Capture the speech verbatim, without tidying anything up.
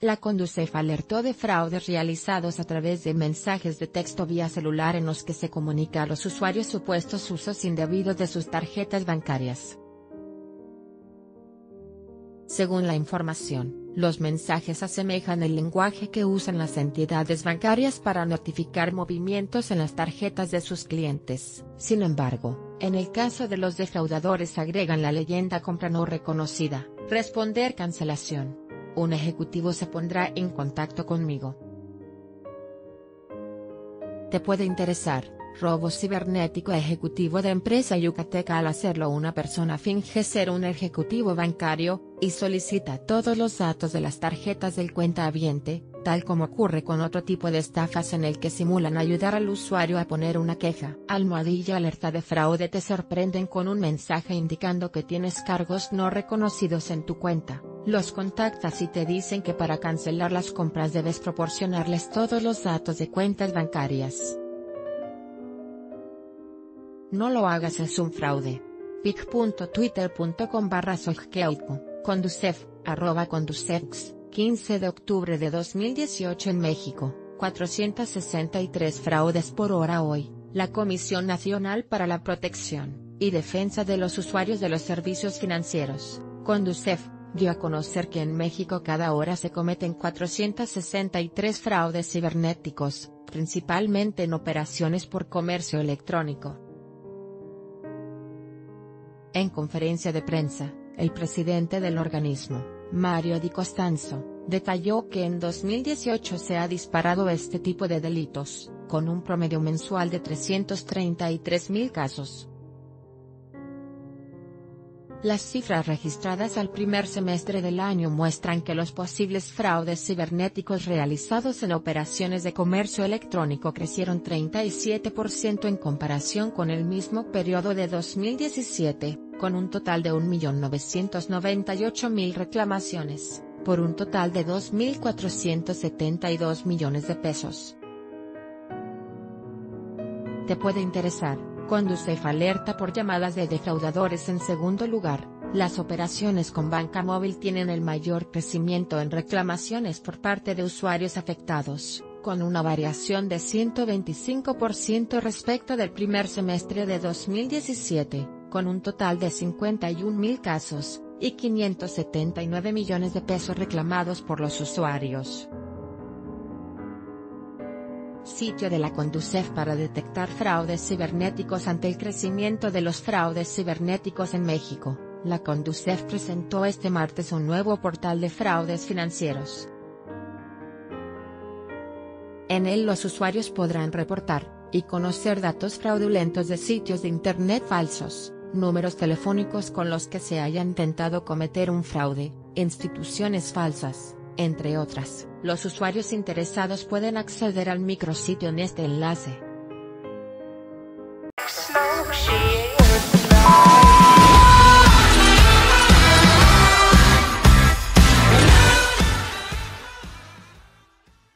La CONDUSEF alertó de fraudes realizados a través de mensajes de texto vía celular en los que se comunica a los usuarios supuestos usos indebidos de sus tarjetas bancarias. Según la información, los mensajes asemejan el lenguaje que usan las entidades bancarias para notificar movimientos en las tarjetas de sus clientes. Sin embargo, en el caso de los defraudadores agregan la leyenda compra no reconocida, responder cancelación. Un ejecutivo se pondrá en contacto conmigo. Te puede interesar, robo cibernético ejecutivo de empresa yucateca. Al hacerlo, una persona finge ser un ejecutivo bancario, y solicita todos los datos de las tarjetas del cuentahabiente, tal como ocurre con otro tipo de estafas en el que simulan ayudar al usuario a poner una queja. Almohadilla alerta de fraude. Te sorprenden con un mensaje indicando que tienes cargos no reconocidos en tu cuenta. Los contactas y te dicen que para cancelar las compras debes proporcionarles todos los datos de cuentas bancarias. No lo hagas, es un fraude. pic punto twitter punto com barra sojkeoku, CONDUSEF, arroba CONDUSEFX, quince de octubre de dos mil dieciocho en México, cuatrocientos sesenta y tres fraudes por hora. Hoy, la Comisión Nacional para la Protección y Defensa de los Usuarios de los Servicios Financieros, CONDUSEF, dio a conocer que en México cada hora se cometen cuatrocientos sesenta y tres fraudes cibernéticos, principalmente en operaciones por comercio electrónico. En conferencia de prensa, el presidente del organismo, Mario Di Costanzo, detalló que en dos mil dieciocho se ha disparado este tipo de delitos, con un promedio mensual de trescientos treinta y tres mil casos. Las cifras registradas al primer semestre del año muestran que los posibles fraudes cibernéticos realizados en operaciones de comercio electrónico crecieron treinta y siete por ciento en comparación con el mismo periodo de dos mil diecisiete, con un total de un millón novecientos noventa y ocho mil reclamaciones, por un total de dos mil cuatrocientos setenta y dos millones de pesos. Te puede interesar. CONDUSEF alerta por llamadas de defraudadores. En segundo lugar, las operaciones con banca móvil tienen el mayor crecimiento en reclamaciones por parte de usuarios afectados, con una variación de ciento veinticinco por ciento respecto del primer semestre de dos mil diecisiete, con un total de cincuenta y un mil casos, y quinientos setenta y nueve millones de pesos reclamados por los usuarios. Sitio de la CONDUSEF para detectar fraudes cibernéticos. Ante el crecimiento de los fraudes cibernéticos en México, la CONDUSEF presentó este martes un nuevo portal de fraudes financieros. En él los usuarios podrán reportar y conocer datos fraudulentos de sitios de internet falsos, números telefónicos con los que se haya intentado cometer un fraude, instituciones falsas, entre otras. Los usuarios interesados pueden acceder al micrositio en este enlace.